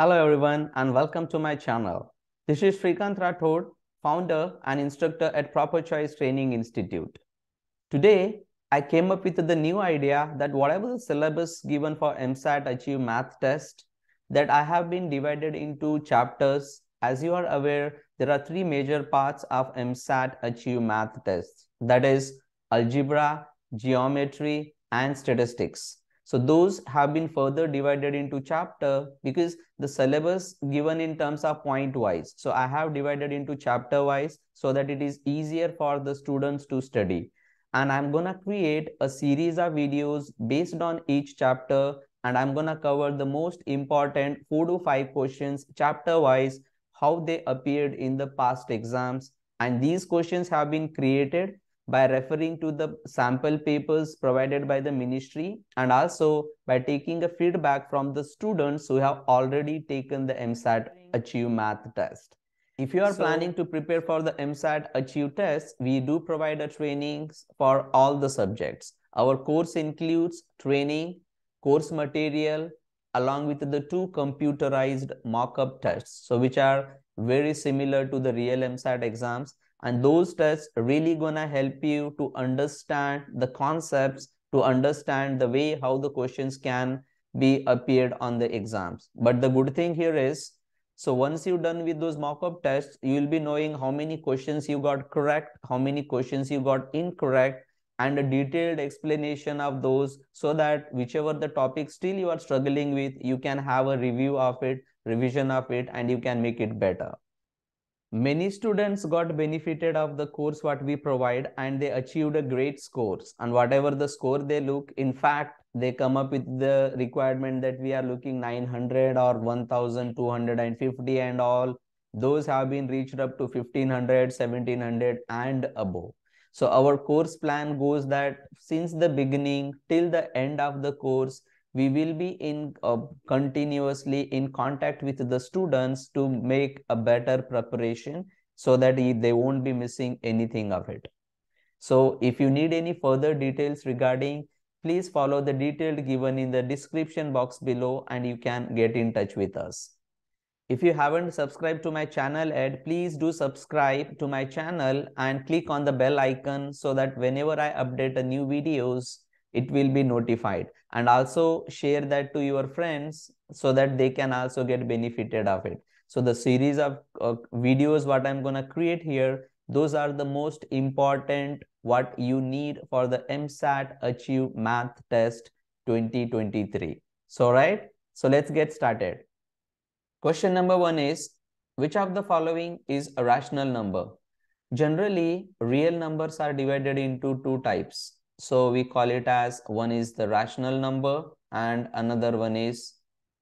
Hello everyone and welcome to my channel. This is Srikantra Thod, founder and instructor at Proper Choice Training Institute. Today, I came up with the new idea that whatever the syllabus given for EmSAT Achieve math test, that I have been divided into chapters. As you are aware, there are three major parts of EmSAT Achieve math tests. That is algebra, geometry and statistics. So those have been further divided into chapter because the syllabus given in terms of point wise. So I have divided into chapter wise so that it is easier for the students to study. And I'm going to create a series of videos based on each chapter. And I'm going to cover the most important 4 to 5 questions chapter wise, how they appeared in the past exams. And these questions have been created by referring to the sample papers provided by the ministry and also by taking a feedback from the students who have already taken the EmSAT Achieve math test. If you are planning to prepare for the EmSAT Achieve test, we do provide a trainings for all the subjects. Our course includes training, course material, along with the 2 computerized mock-up tests, so which are very similar to the real EmSAT exams. And those tests really gonna help you to understand the concepts, to understand the way how the questions can be appeared on the exams. But the good thing here is, so once you're done with those mock-up tests, you will be knowing how many questions you got correct, how many questions you got incorrect, and a detailed explanation of those so that whichever the topic still you are struggling with, you can have a review of it, revision of it, and you can make it better. Many students got benefited of the course what we provide and they achieved a great scores, and whatever the score they look, in fact, they come up with the requirement that we are looking 900 or 1250 and all. Those have been reached up to 1500, 1700 and above. So our course plan goes that since the beginning till the end of the course, we will be in continuously in contact with the students to make a better preparation so that they won't be missing anything of it. So if you need any further details regarding, please follow the details given in the description box below and you can get in touch with us. If you haven't subscribed to my channel yet, please do subscribe to my channel and click on the bell icon so that whenever I update a new videos, it will be notified, and also share that to your friends so that they can also get benefited of it. So the series of videos what I'm going to create here, those are the most important what you need for the EmSAT Achieve math test 2023. So right, so let's get started. Question number 1 is, which of the following is a rational number? Generally, real numbers are divided into 2 types. So we call it as, one is the rational number and another one is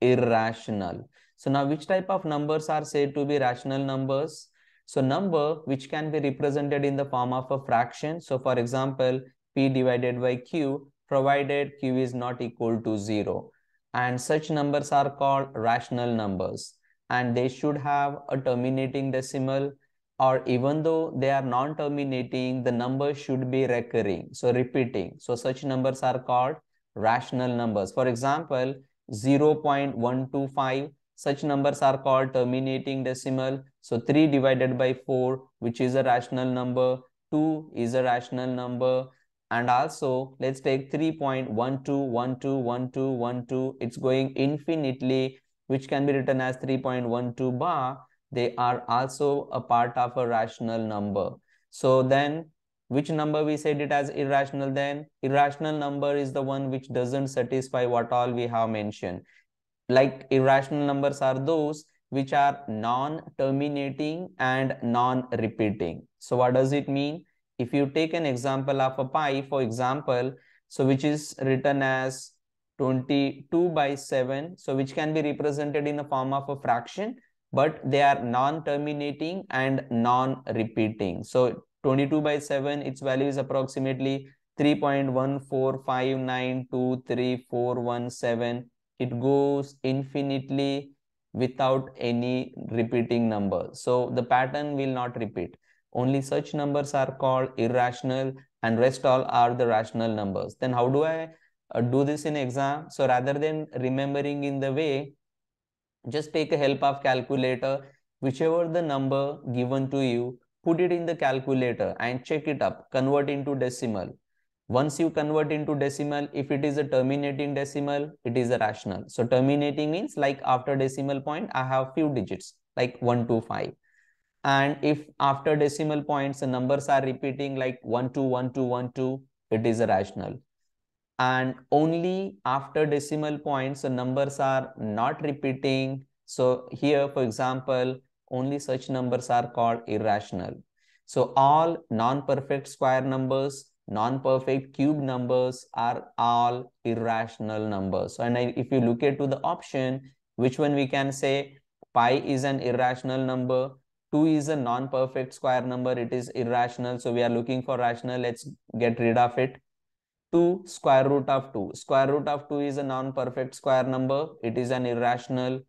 irrational. So now which type of numbers are said to be rational numbers? So number which can be represented in the form of a fraction. So for example, P divided by Q, provided Q is not equal to 0. And such numbers are called rational numbers. And they should have a terminating decimal, or even though they are non-terminating, the number should be recurring, so repeating. So such numbers are called rational numbers. For example, 0.125, such numbers are called terminating decimal. So 3 divided by 4, which is a rational number, 2 is a rational number. And also, let's take 3.12121212, it's going infinitely, which can be written as 3.12 bar. They are also a part of a rational number. So then, which number we said it as irrational then? Irrational number is the one which doesn't satisfy what all we have mentioned. Like irrational numbers are those which are non-terminating and non-repeating. So what does it mean? If you take an example of a pi, for example, so which is written as 22 by 7, so which can be represented in the form of a fraction, but they are non-terminating and non-repeating. So 22 by 7, its value is approximately 3.145923417. It goes infinitely without any repeating number. So the pattern will not repeat. Only such numbers are called irrational and rest all are the rational numbers. Then how do I do this in exam? So rather than remembering in the way, Just take a help of calculator, whichever the number given to you, put it in the calculator and check it up, convert into decimal. Once you convert into decimal, if it is a terminating decimal, it is a rational. So terminating means like after decimal point, I have few digits like 1, 2, 5. And if after decimal points, the numbers are repeating like 1, 2, 1, 2, 1, 2, it is a rational. And only after decimal points, the numbers are not repeating. So here, for example, only such numbers are called irrational. So all non-perfect square numbers, non-perfect cube numbers are all irrational numbers. And if you look at to the option, which one we can say pi is an irrational number, 2 is a non-perfect square number, it is irrational. So we are looking for rational, let's get rid of it. 2, square root of 2. Square root of 2 is a non-perfect square number, it is an irrational.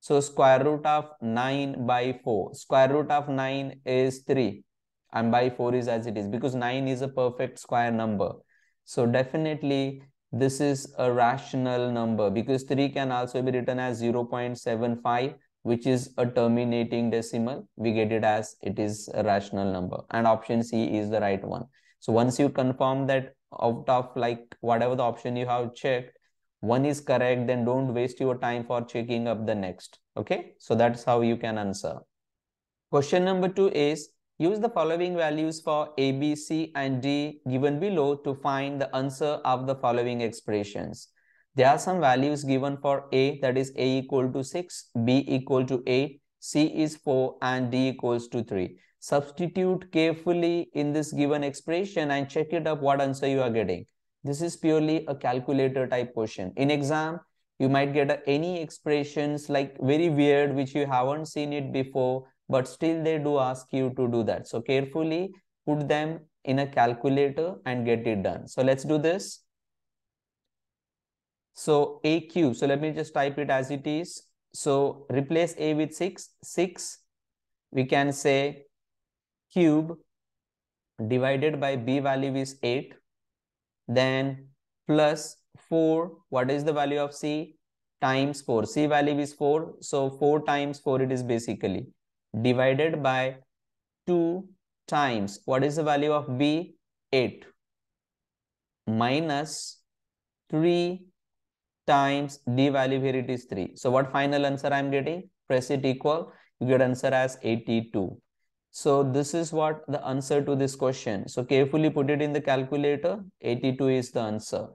So square root of 9 by 4. Square root of 9 is 3. And by 4 is as it is, because 9 is a perfect square number. So definitely this is a rational number, because 3 can also be written as 0.75, which is a terminating decimal. We get it as it is a rational number, and option C is the right one. So once you confirm that out of like whatever the option you have checked, one is correct, then don't waste your time for checking up the next. Okay, so that's how you can answer. Question number 2 is, use the following values for A, B, C, and D given below to find the answer of the following expressions. There are some values given for A, that is A equal to 6, B equal to 8, C is 4, and D equals to 3. Substitute carefully in this given expression and check it up what answer you are getting. This is purely a calculator type question. In exam, you might get any expressions like very weird, which you haven't seen it before, but still they do ask you to do that. So carefully put them in a calculator and get it done. So let's do this. So A cube, so let me just type it as it is. So replace A with 6, 6, we can say cube divided by B value is 8, then plus 4, what is the value of C? Times 4, C value is 4, so 4 times 4 it is basically. Divided by 2 times, what is the value of B? 8. Minus 3 times D value, here it is 3. So what final answer I am getting? Press it equal, you get answer as 82. So this is what the answer to this question. So carefully put it in the calculator, 82 is the answer.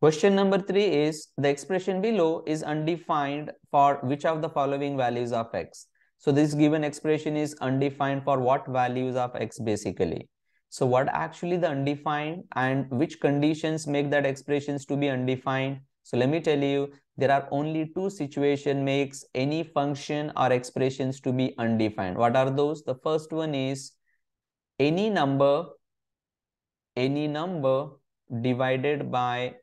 Question number 3 is, the expression below is undefined for which of the following values of X. So this given expression is undefined for what values of X basically. So what actually the undefined and which conditions make that expressions to be undefined. So let me tell you, there are only 2 situations makes any function or expressions to be undefined. What are those? The first one is any number divided by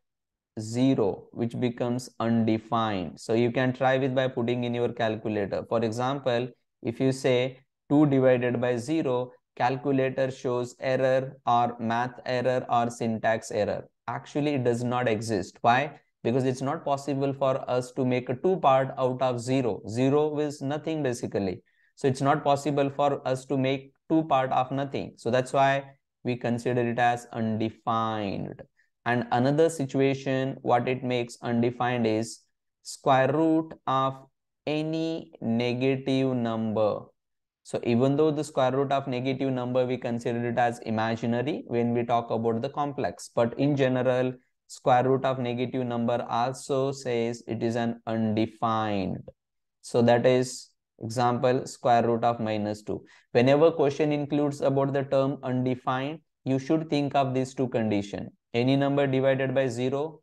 0, which becomes undefined. So you can try with by putting in your calculator. For example, if you say 2 divided by 0, calculator shows error or math error or syntax error. Actually, it does not exist. Why? Because it's not possible for us to make a 2 part out of 0. 0 is nothing basically. So it's not possible for us to make 2 part of nothing. So that's why we consider it as undefined. And another situation, what it makes undefined is square root of any negative number. So even though the square root of negative number, we consider it as imaginary when we talk about the complex. But in general, square root of negative number also says it is an undefined. So that is example, square root of -2. Whenever question includes about the term undefined, you should think of these 2 conditions. Any number divided by 0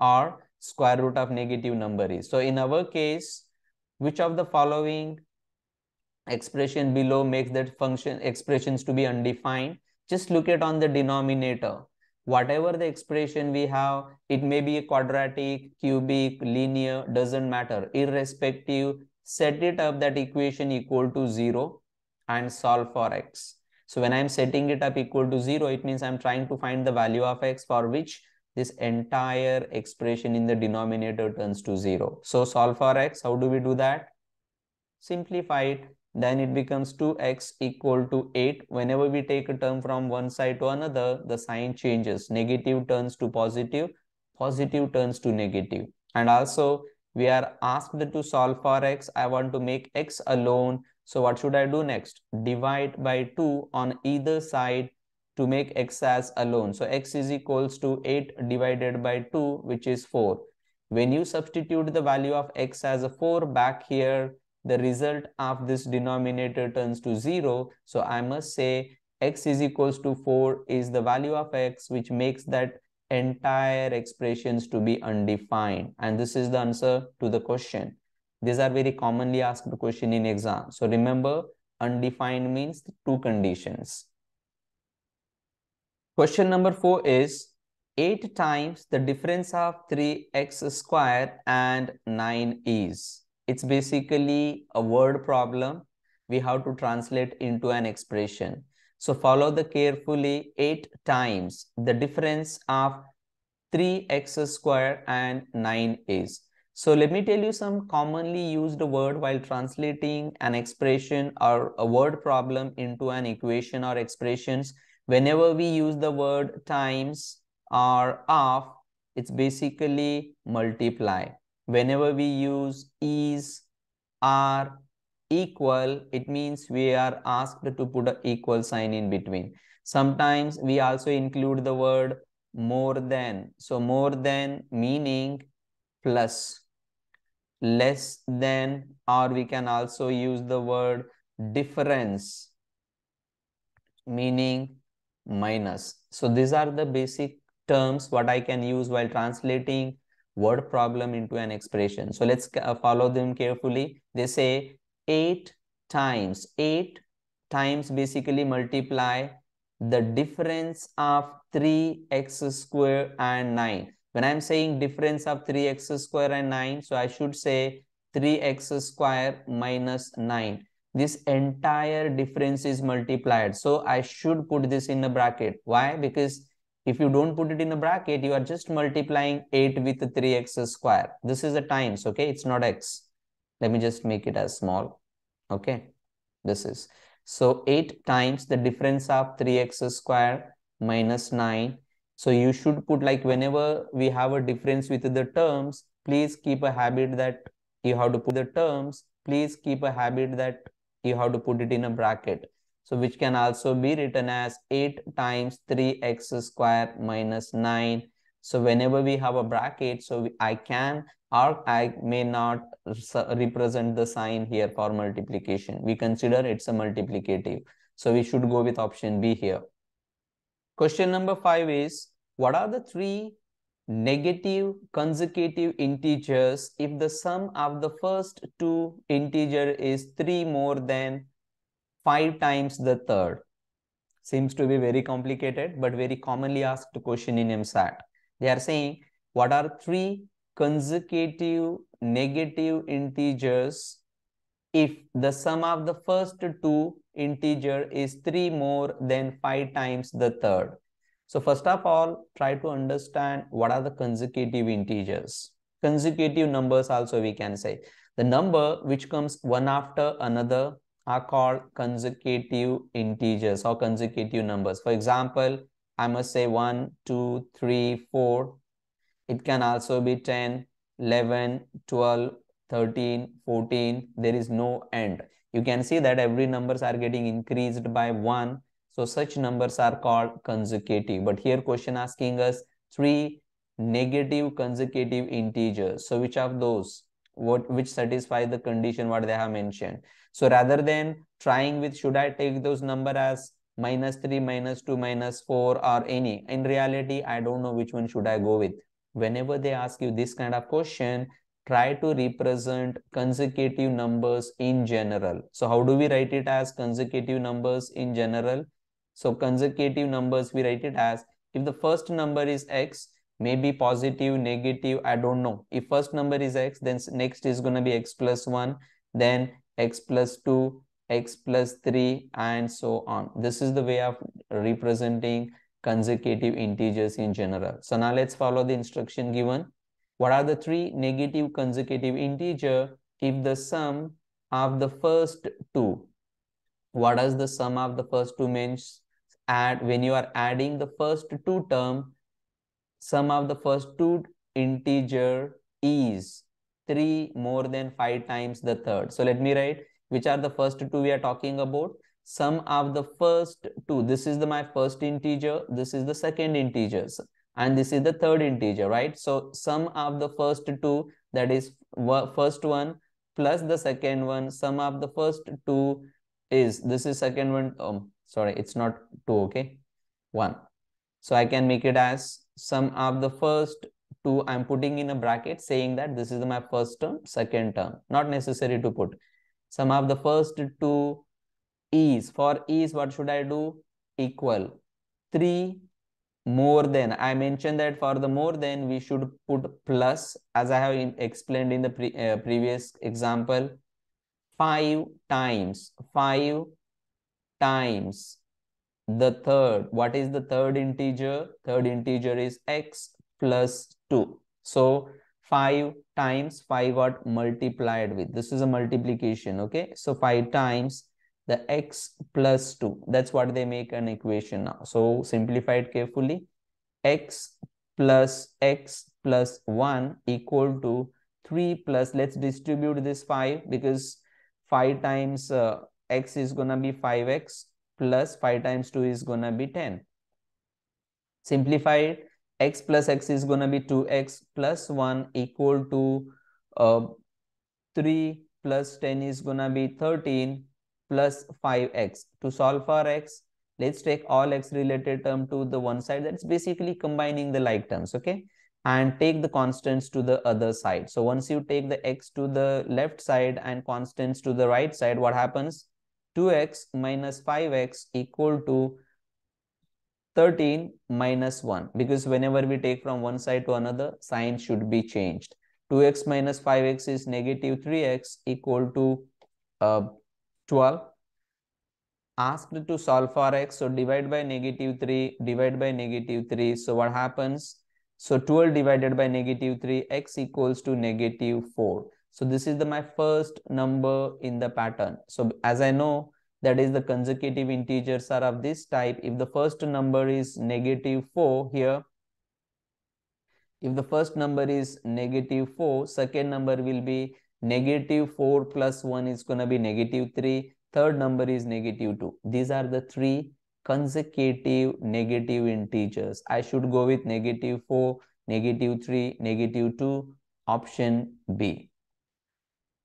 or square root of negative number is. So in our case, which of the following expression below makes that function expressions to be undefined? Just look at on the denominator. Whatever the expression we have, it may be quadratic, cubic, linear, doesn't matter. Irrespective, set it up that equation equal to 0 and solve for X. So when I'm setting it up equal to 0, it means I'm trying to find the value of X for which this entire expression in the denominator turns to 0. So solve for X, how do we do that? simplify it, then it becomes 2x equal to 8. Whenever we take a term from one side to another, the sign changes. Negative turns to positive, positive turns to negative. And also, we are asked to solve for x. I want to make x alone. So what should I do next? Divide by 2 on either side to make x as alone. So x is equals to 8 divided by 2, which is 4. When you substitute the value of x as a 4 back here, the result of this denominator turns to 0. So I must say x is equals to 4 is the value of x, which makes that entire expressions to be undefined. And this is the answer to the question. These are very commonly asked question in exam. So remember, undefined means two conditions. Question number 4 is 8 times the difference of 3x square and 9 is. It's basically a word problem. We have to translate into an expression. So follow the carefully. 8 times the difference of 3x square and 9 is. So let me tell you some commonly used word while translating an expression or a word problem into an equation or expressions. Whenever we use the word times or of, it's basically multiply. Whenever we use is, are, equal, it means we are asked to put an equal sign in between. Sometimes we also include the word more than. So more than meaning plus, less than, or we can also use the word difference meaning minus. So these are the basic terms what I can use while translating word problem into an expression. So let's follow them carefully. They say 8 times basically multiply the difference of 3x square and 9. When I'm saying difference of 3x square and 9, so I should say 3x square minus 9. This entire difference is multiplied. So I should put this in a bracket. Why? Because if you don't put it in a bracket, you are just multiplying 8 with 3x square. This is a times, okay? It's not x. Let me just make it as small. Okay, this is. So 8 times the difference of 3x square minus 9. So you should put, like, whenever we have a difference with the terms, please keep a habit that you have to put the terms. Please keep a habit that you have to put it in a bracket. So which can also be written as 8 times 3x square minus 9. So whenever we have a bracket, so I can or I may not represent the sign here for multiplication. We consider it's a multiplicative. So we should go with option B here. Question number 5 is, what are the 3 negative consecutive integers if the sum of the first 2 integer is 3 more than 5 times the third? Seems to be very complicated, but very commonly asked question in EmSAT. They are saying, what are 3 consecutive negative integers if the sum of the first 2 integer is 3 more than 5 times the third? So first of all, try to understand what are the consecutive integers. Consecutive numbers also we can say. The number which comes one after another are called consecutive integers or consecutive numbers. For example, I must say 1, 2, 3, 4. It can also be 10, 11, 12, 13, 14. There is no end. You can see that every numbers are getting increased by 1. So such numbers are called consecutive. But here question asking us 3 negative consecutive integers. So which of those? Which satisfy the condition what they have mentioned. So rather than trying with should I take those number as minus 3, minus 2, minus 4 or any. In reality, I don't know which one should I go with. Whenever they ask you this kind of question, try to represent consecutive numbers in general. So how do we write it as consecutive numbers in general? So consecutive numbers we write it as, if the first number is x, maybe positive, negative, I don't know. If first number is x, then next is going to be x plus 1, then x plus 2, x plus 3 and so on. This is the way of representing consecutive integers in general. So now let's follow the instruction given. What are the 3 negative consecutive integers if the sum of the first two. What does the sum of the first two means? When you are adding the first two term, sum of the first two integer is 3 more than 5 times the third. So let me write which are the first two we are talking about. Sum of the first two. This is my first integer. This is the second integer. And this is the third integer, right? So sum of the first two, that is first one plus the second one. Sum of the first two is, this is second one. Sorry, it's not two, okay? One. So I can make it as sum of the first two. I'm putting in a bracket saying that this is my first term, second term. Not necessary to put. Sum of the first two is, for is, what should I do? Equal 3 more than. I mentioned that for the more than we should put plus, as I have explained in the previous example. 5 times the third. What is the third integer? Third integer is x plus 2. So 5 times 5 got multiplied with. This is a multiplication, okay? So 5 times the x plus 2. That's what they make an equation now. So simplify it carefully. X plus 1 equal to 3 plus, let's distribute this 5 because 5 times x is going to be 5x plus 5 times 2 is going to be 10. Simplify it. X plus x is going to be 2x plus 1 equal to 3 plus 10 is going to be 13. Plus 5x. To solve for x, let's take all x related term to the one side. That's basically combining the like terms, okay? And take the constants to the other side. So once you take the x to the left side and constants to the right side, what happens? 2x minus 5x equal to 13 minus 1. Because whenever we take from one side to another, sign should be changed. 2x minus 5x is negative 3x equal to 12. Asked to solve for x, so divide by negative 3, divide by negative 3. So what happens? So 12 divided by negative 3, x equals to negative 4. So this is my first number in the pattern. So as I know, that is the consecutive integers are of this type. If the first number is negative 4 here, if the first number is negative 4, second number will be negative 4 plus 1 is going to be negative 3. Third number is negative 2. These are the three consecutive negative integers. I should go with negative 4, negative 3, negative 2, option B.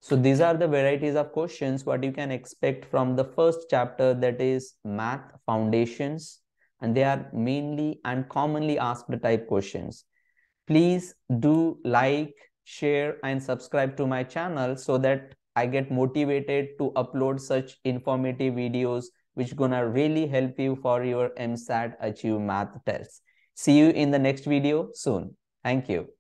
So these are the varieties of questions what you can expect from the first chapter, that is Math Foundations. And they are mainly and commonly asked type questions. Please do like, share and subscribe to my channel so that I get motivated to upload such informative videos which gonna really help you for your EmSAT Achieve math tests. See you in the next video soon. Thank you.